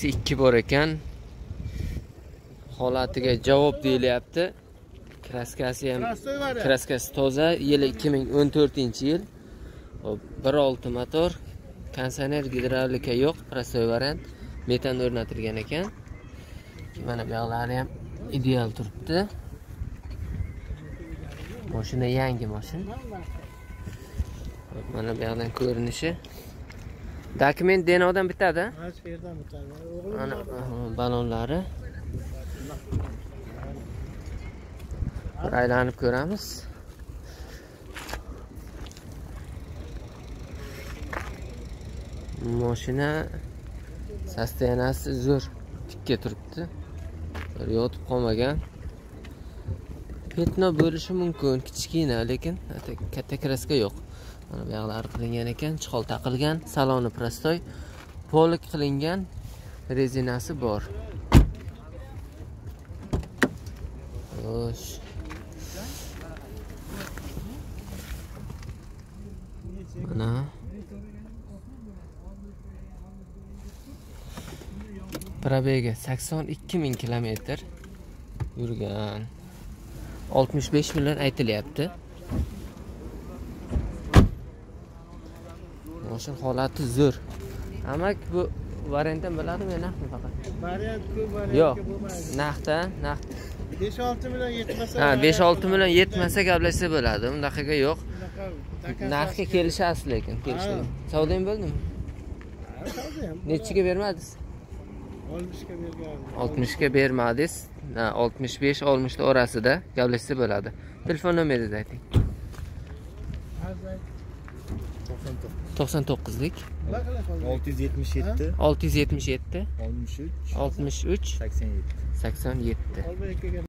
taksi 2 bor ekan. Holatiga javob deyilyapti. Kraskasi ham kraskasi toza, yili 2014-yil. 1.6 motor, kondisioner, gidravlika yo'q, prostoy variant, metan o'rnatilgan ekan. Mana bu yoqlari ham ideal turibdi. Mashina yangi mashina. Mana bu yoqdan ko'rinishi. Dokument DNA'dan bitadi. Ha, sherdan bitadi. Mana balonlari. Aylanib ko'ramiz. Mashina sostenasi zo'r tikka turibdi. Yotib qolmagan. Petno bo'lishi mumkin, kichkina, lekin katta kraska yo'q. Mana bu yoqlari qilingan ekan, chihol taqilgan, saloni prostoy, polik qilingan, rezinasi bor. Xo'sh. Ana. Probegi 82.000 kilometr yurgan. 65 milyon aytilyapti. Mashina holati zo'r. Amak bu variantdan biladimi yo narxni faqat? Variant ko'p variantga bo'lmaydi. Narxda, narx 5-6 milyon yetmasa. Ha, 5-6 milyon yetmasa gaplashsa bo'ladi. Undaqaga yo'q. Narxga kelishasiz lekin, kelishdim. Savdoing bo'ldimi? Nechiga bermadingiz? 60ga bergandim. 60ga bermadingiz. 65-60 ta orasida gaplashsa bo'ladi. Telefon nomeringizni ayting. 99lik 677 677 63 83 87 87